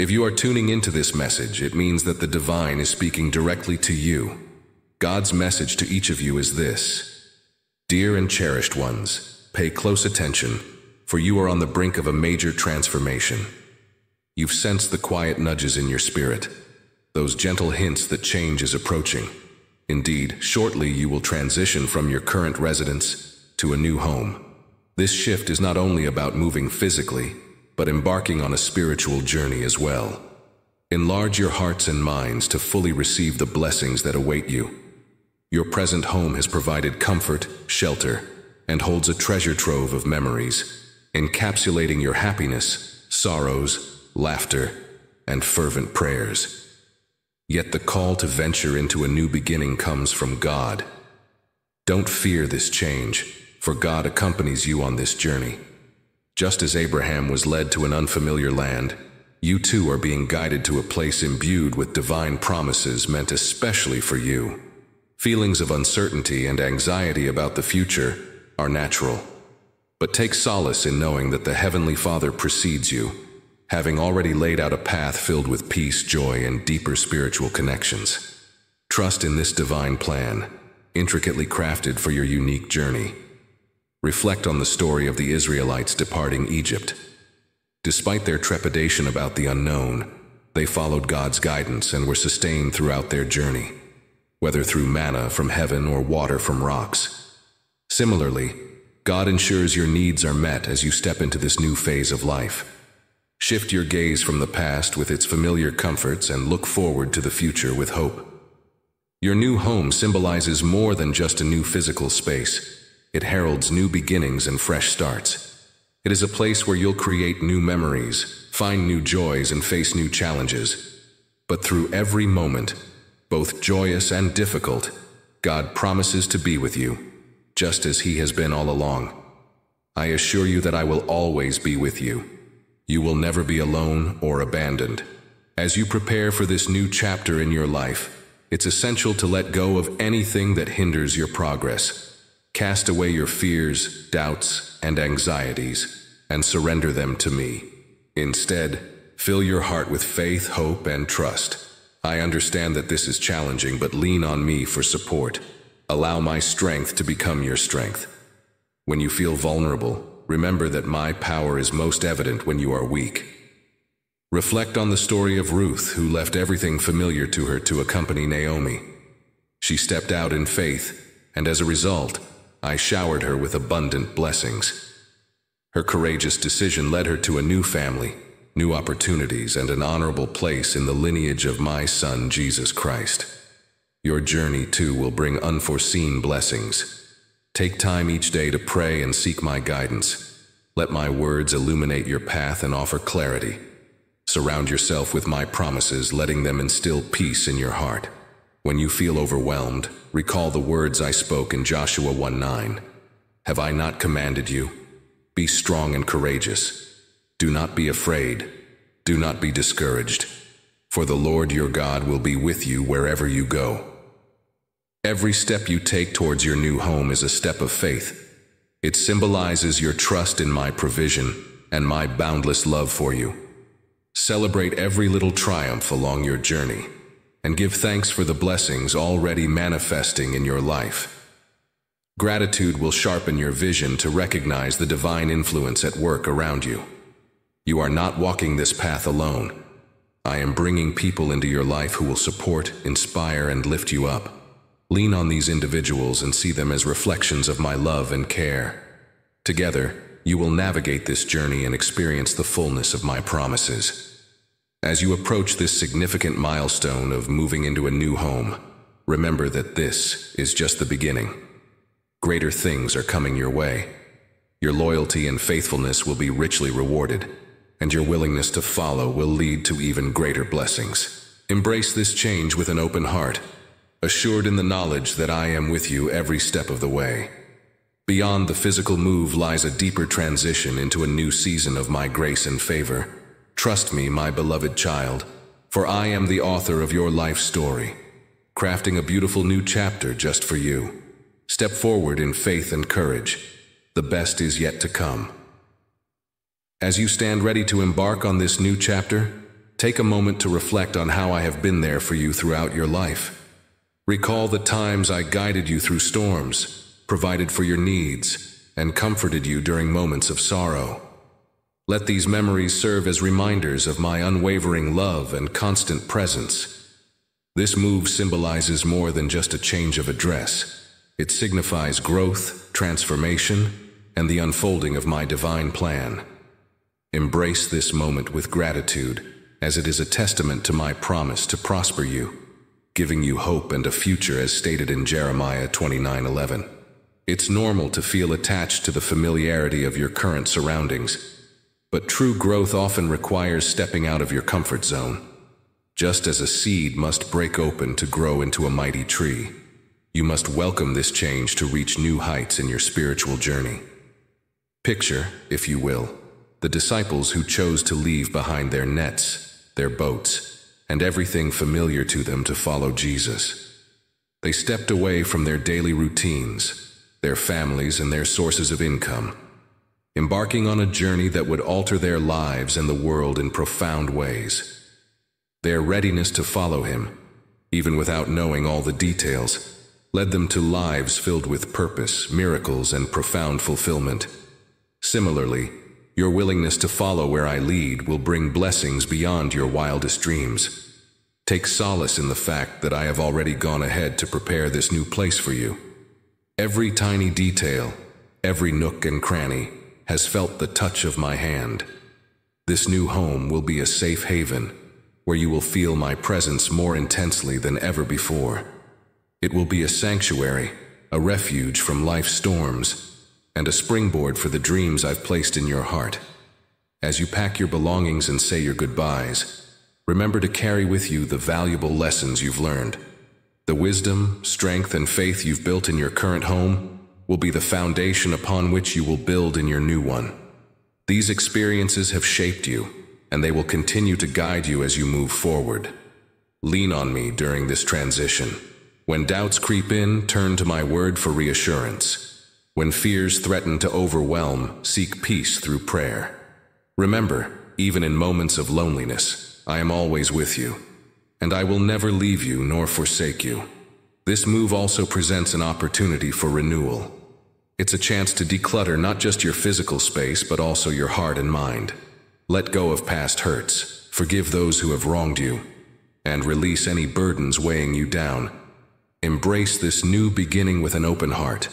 If you are tuning into this message, it means that the divine is speaking directly to you. God's message to each of you is this. Dear and cherished ones, pay close attention, for you are on the brink of a major transformation. You've sensed the quiet nudges in your spirit, those gentle hints that change is approaching. Indeed, shortly you will transition from your current residence to a new home. This shift is not only about moving physically, but embarking on a spiritual journey as well. Enlarge your hearts and minds to fully receive the blessings that await you. Your present home has provided comfort, shelter, and holds a treasure trove of memories, encapsulating your happiness, sorrows, laughter, and fervent prayers. Yet the call to venture into a new beginning comes from God. Don't fear this change, for God accompanies you on this journey. Just as Abraham was led to an unfamiliar land, you too are being guided to a place imbued with divine promises meant especially for you. Feelings of uncertainty and anxiety about the future are natural, but take solace in knowing that the Heavenly Father precedes you, having already laid out a path filled with peace, joy, and deeper spiritual connections. Trust in this divine plan, intricately crafted for your unique journey. Reflect on the story of the Israelites departing Egypt. Despite their trepidation about the unknown, they followed God's guidance and were sustained throughout their journey, whether through manna from heaven or water from rocks. Similarly, God ensures your needs are met as you step into this new phase of life. Shift your gaze from the past with its familiar comforts and look forward to the future with hope. Your new home symbolizes more than just a new physical space. It heralds new beginnings and fresh starts. It is a place where you'll create new memories, find new joys, and face new challenges. But through every moment, both joyous and difficult, God promises to be with you, just as He has been all along. I assure you that I will always be with you. You will never be alone or abandoned. As you prepare for this new chapter in your life, it's essential to let go of anything that hinders your progress. Cast away your fears, doubts, and anxieties, and surrender them to me. Instead, fill your heart with faith, hope, and trust. I understand that this is challenging, but lean on me for support. Allow my strength to become your strength. When you feel vulnerable, remember that my power is most evident when you are weak. Reflect on the story of Ruth, who left everything familiar to her to accompany Naomi. She stepped out in faith, and as a result, I showered her with abundant blessings. Her courageous decision led her to a new family, new opportunities, and an honorable place in the lineage of my Son, Jesus Christ. Your journey, too, will bring unforeseen blessings. Take time each day to pray and seek my guidance. Let my words illuminate your path and offer clarity. Surround yourself with my promises, letting them instill peace in your heart. When you feel overwhelmed, recall the words I spoke in Joshua 1:9. Have I not commanded you? Be strong and courageous. Do not be afraid. Do not be discouraged. For the Lord your God will be with you wherever you go. Every step you take towards your new home is a step of faith. It symbolizes your trust in my provision and my boundless love for you. Celebrate every little triumph along your journey, and give thanks for the blessings already manifesting in your life. Gratitude will sharpen your vision to recognize the divine influence at work around you. You are not walking this path alone. I am bringing people into your life who will support, inspire, and lift you up. Lean on these individuals and see them as reflections of my love and care. Together, you will navigate this journey and experience the fullness of my promises. As you approach this significant milestone of moving into a new home, remember that this is just the beginning. Greater things are coming your way. Your loyalty and faithfulness will be richly rewarded, and your willingness to follow will lead to even greater blessings. Embrace this change with an open heart, assured in the knowledge that I am with you every step of the way. Beyond the physical move lies a deeper transition into a new season of my grace and favor. Trust me, my beloved child, for I am the author of your life story, crafting a beautiful new chapter just for you. Step forward in faith and courage. The best is yet to come. As you stand ready to embark on this new chapter, Take a moment to reflect on how I have been there for you throughout your life. Recall the times I guided you through storms, provided for your needs, and comforted you during moments of sorrow. Let these memories serve as reminders of my unwavering love and constant presence. This move symbolizes more than just a change of address. It signifies growth, transformation, and the unfolding of my divine plan. Embrace this moment with gratitude, as it is a testament to my promise to prosper you, giving you hope and a future as stated in Jeremiah 29:11. It's normal to feel attached to the familiarity of your current surroundings, but true growth often requires stepping out of your comfort zone. Just as a seed must break open to grow into a mighty tree, you must welcome this change to reach new heights in your spiritual journey. Picture, if you will, the disciples who chose to leave behind their nets, their boats, and everything familiar to them to follow Jesus. They stepped away from their daily routines, their families, and their sources of income, embarking on a journey that would alter their lives and the world in profound ways. Their readiness to follow him, even without knowing all the details, led them to lives filled with purpose, miracles, and profound fulfillment. Similarly, your willingness to follow where I lead will bring blessings beyond your wildest dreams. Take solace in the fact that I have already gone ahead to prepare this new place for you. Every tiny detail, every nook and cranny, has felt the touch of my hand. This new home will be a safe haven, where you will feel my presence more intensely than ever before. It will be a sanctuary, a refuge from life's storms, and a springboard for the dreams I've placed in your heart. As you pack your belongings and say your goodbyes, remember to carry with you the valuable lessons you've learned. The wisdom, strength, and faith you've built in your current home will be the foundation upon which you will build in your new one. These experiences have shaped you, and they will continue to guide you as you move forward. Lean on me during this transition. When doubts creep in, turn to my word for reassurance. When fears threaten to overwhelm, seek peace through prayer. Remember, even in moments of loneliness, I am always with you, and I will never leave you nor forsake you. This move also presents an opportunity for renewal. It's a chance to declutter not just your physical space, but also your heart and mind. Let go of past hurts, forgive those who have wronged you, and release any burdens weighing you down. Embrace this new beginning with an open heart,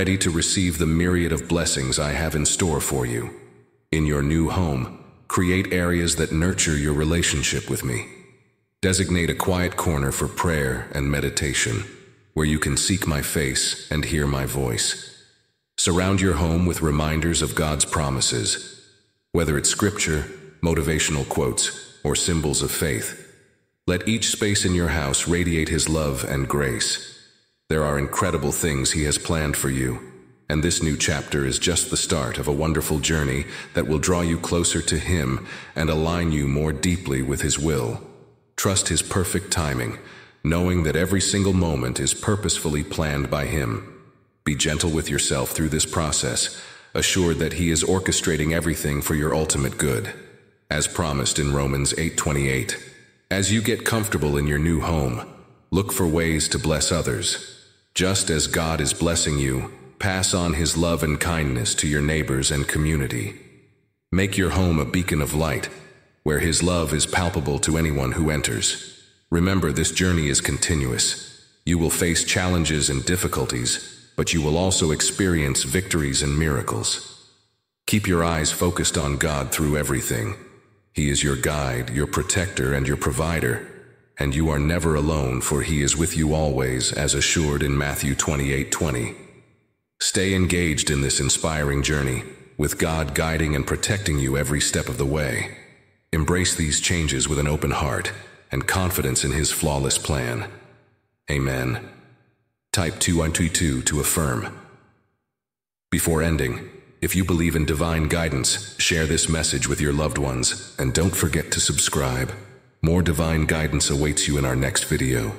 ready to receive the myriad of blessings I have in store for you. In your new home, create areas that nurture your relationship with me. Designate a quiet corner for prayer and meditation, where you can seek my face and hear my voice. Surround your home with reminders of God's promises, whether it's scripture, motivational quotes, or symbols of faith. Let each space in your house radiate his love and grace. There are incredible things he has planned for you, and this new chapter is just the start of a wonderful journey that will draw you closer to him and align you more deeply with his will. Trust his perfect timing, knowing that every single moment is purposefully planned by him. Be gentle with yourself through this process, assured that he is orchestrating everything for your ultimate good, as promised in Romans 8:28. As you get comfortable in your new home, look for ways to bless others. Just as God is blessing you, pass on his love and kindness to your neighbors and community. Make your home a beacon of light, where his love is palpable to anyone who enters. Remember, this journey is continuous. You will face challenges and difficulties, but you will also experience victories and miracles. Keep your eyes focused on God through everything. He is your guide, your protector, and your provider, and you are never alone, for he is with you always, as assured in Matthew 28:20. Stay engaged in this inspiring journey, with God guiding and protecting you every step of the way. Embrace these changes with an open heart and confidence in his flawless plan. Amen. Type 2122 to affirm. Before ending, if you believe in divine guidance, share this message with your loved ones, and don't forget to subscribe. More divine guidance awaits you in our next video.